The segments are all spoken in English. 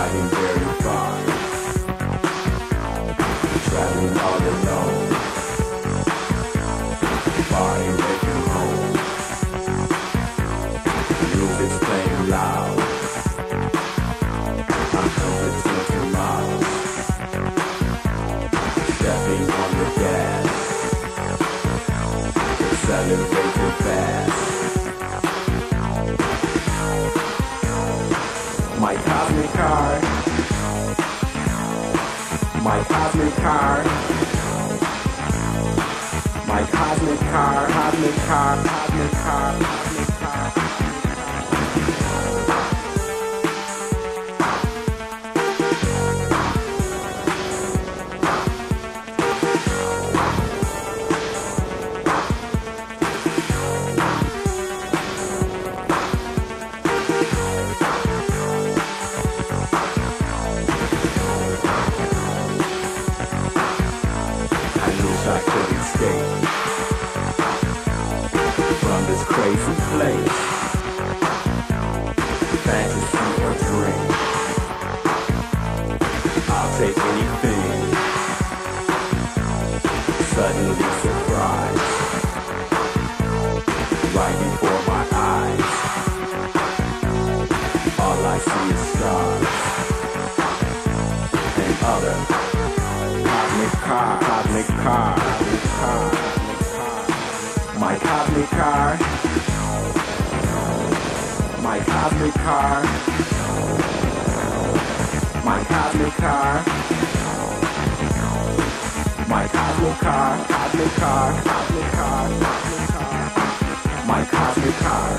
Riding very far, traveling all alone, far away from home. The roof is playing loud, I'm coming to tomorrow. Stepping on the gas, celebrating fast. My cosmic car, my cosmic car, my cosmic car, cosmic car, cosmic car, cosmic car. From this crazy place, fantasy or dream, I'll take anything. Suddenly surprised, right before my eyes, all I see is stars and other cosmic car, cosmic car, cosmic car. My cosmic car, my cosmic car, my cosmic car, my cosmic car, cosmic car, cosmic car, my cosmic car.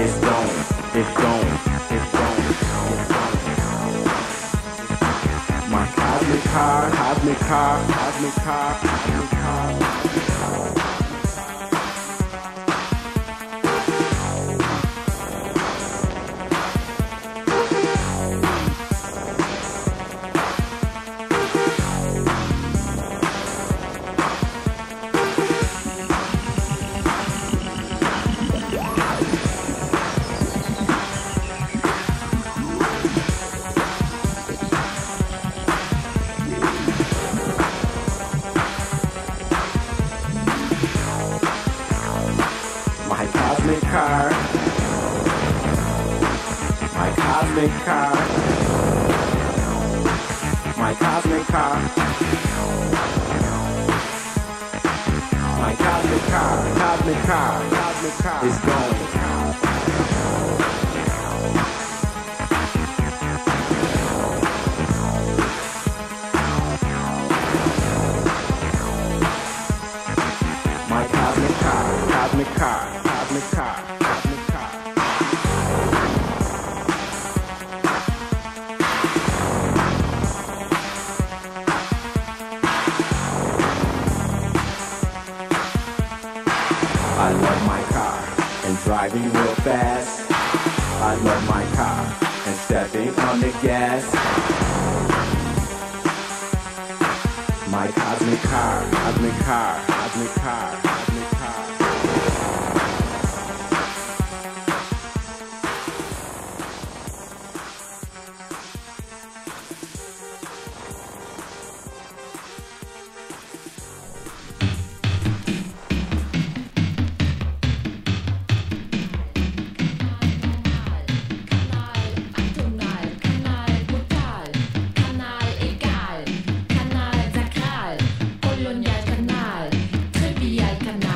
It's gone, it's gone, it's gone, it's gone. My cosmic car, cosmic car, cosmic car, cosmic car. My cosmic car, my cosmic car, my cosmic car, cosmic car, cosmic car is going. My cosmic car, cosmic car, cosmic car. I love my car and driving real fast. I love my car and stepping on the gas. My cosmic car, cosmic car, cosmic car, cosmic car. Kanal, trivial Kanal.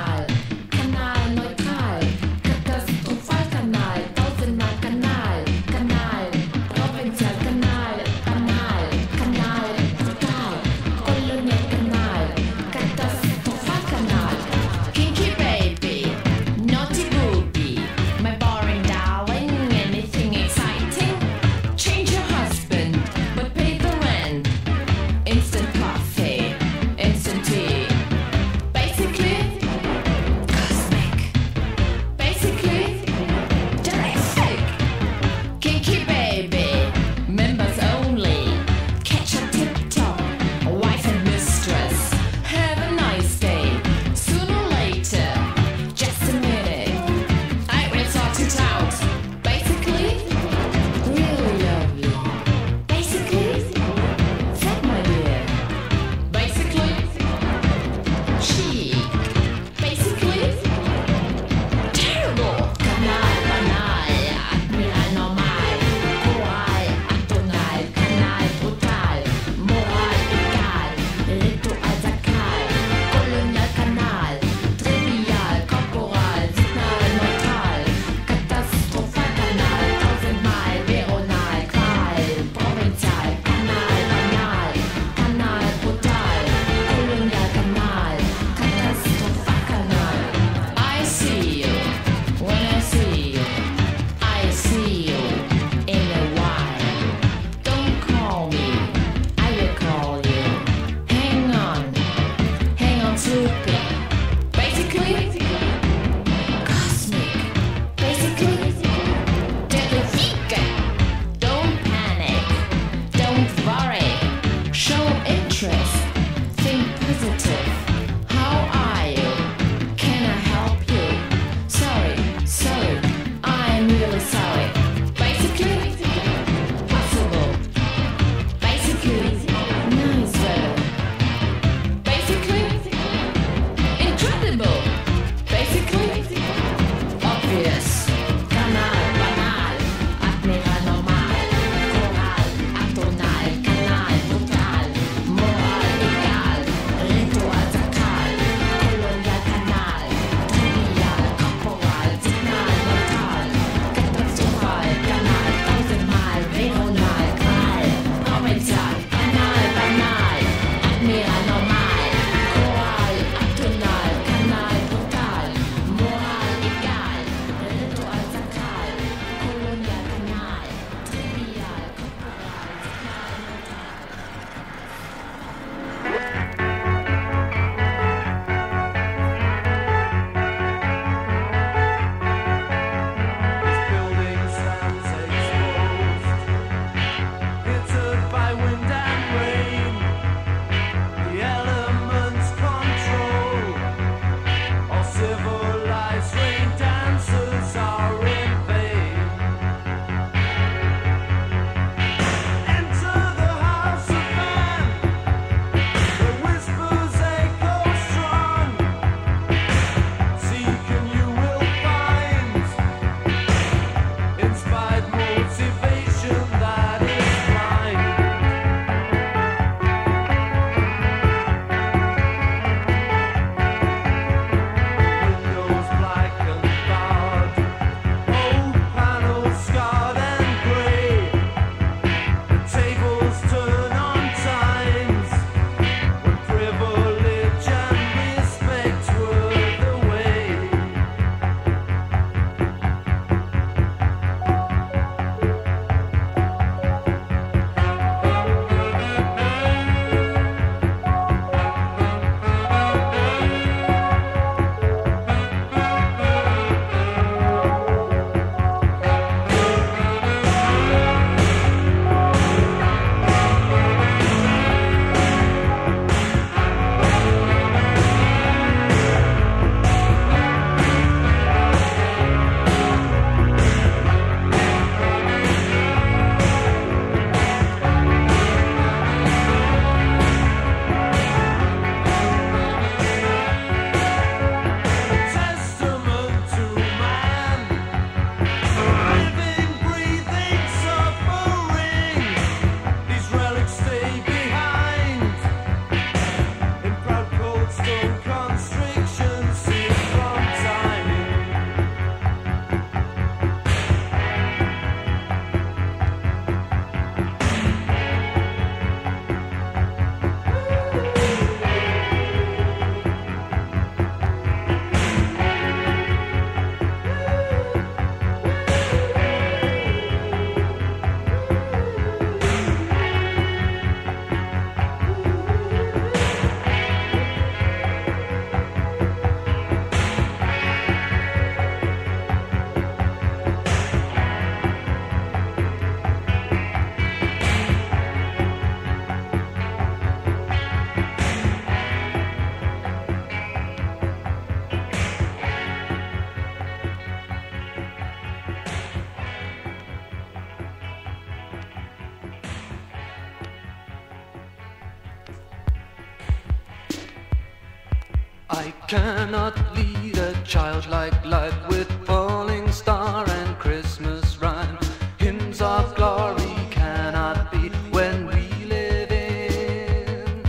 cannot lead a childlike life with falling star and Christmas rhyme. Hymns of glory cannot be when we live in.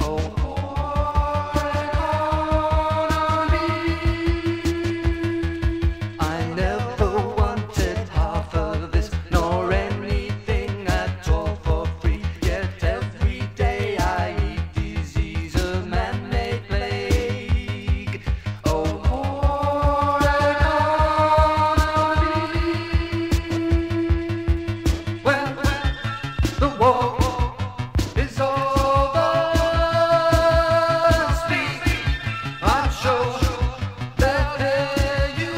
Oh, pour it all on me. I never wanted half of this, nor anything at all for free. Yet every day I eat disease of man-made plague. Oh, pour it all on me. Well, the war is over. Speak, I'm sure that you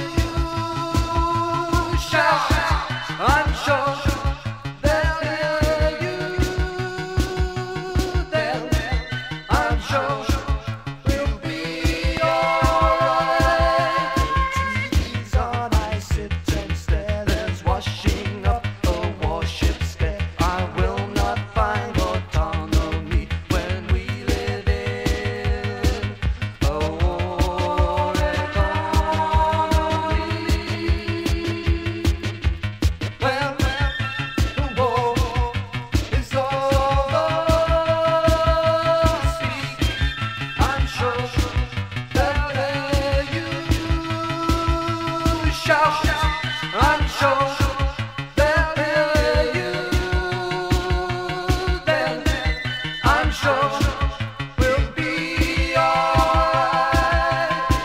shout. I'm sure that you there. I'm sure we'll be alright. TVs on, I sit and stare. There's washing up a warship stare. I will not find autonomy when we live in a war economy. Well, the war is over. Speak, I'm sure that you shout. I'm sure that you then. I'm sure we'll be alright. I sit and stare. There's washing up the washing scare. I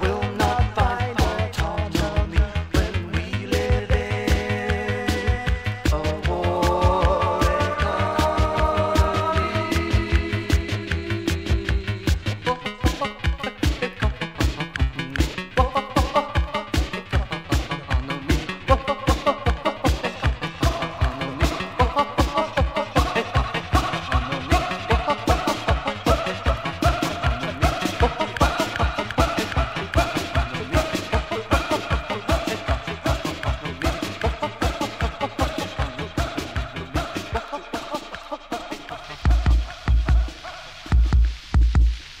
will not find autonomy when we live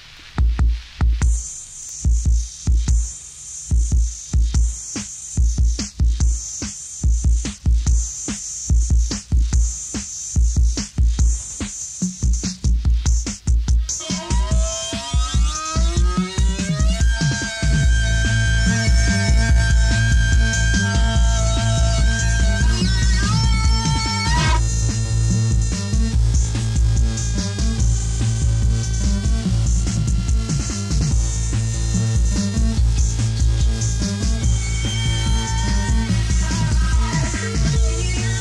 in a war society. People,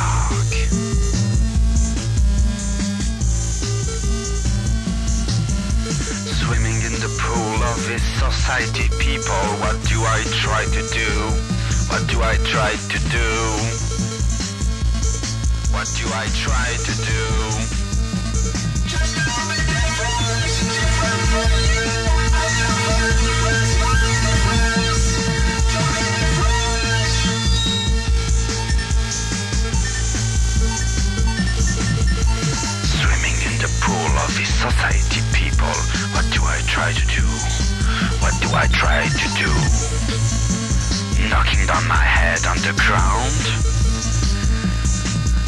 what do I try to do? What do I try to do? What do I try to do? Swimming in the pool of his society. People, what do I try to do? What do I try to do? Knocking down my head on the ground.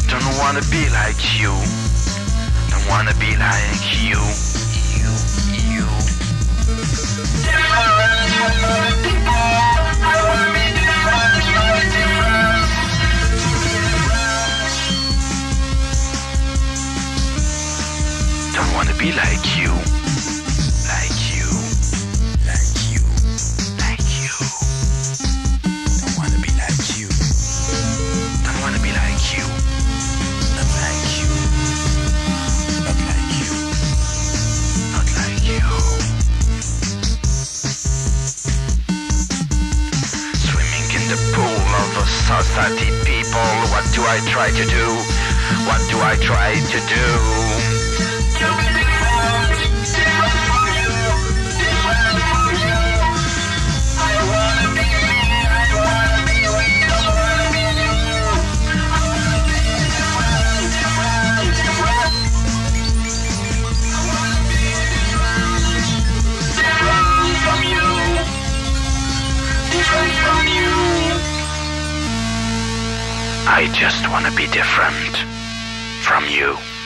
Don't wanna be like you. Don't wanna be like you. Different people. I wanna be different. You be different. Don't wanna be like you. Society people, what do I try to do? What do I try to do? I just want to be different from you.